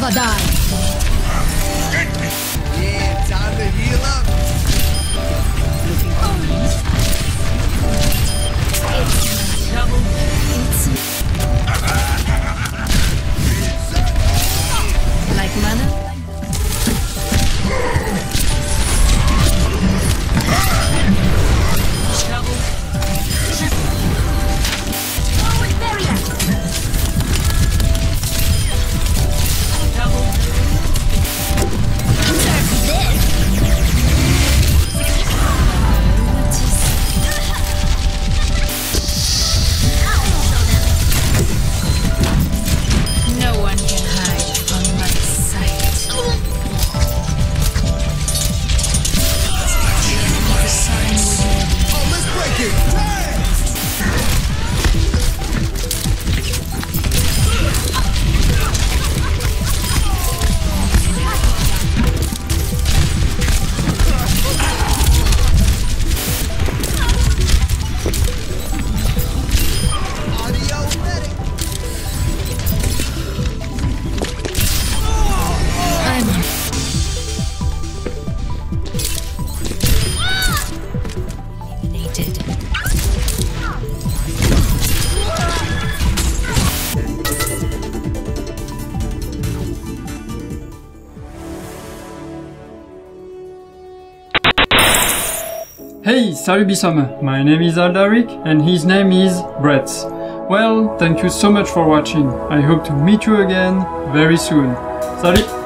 never die. Yeah, time to heal up. It's trouble. It's like mana. Hey, salut Bissome! My name is Aldaric and his name is Brett. Well, thank you so much for watching. I hope to meet you again very soon. Salut!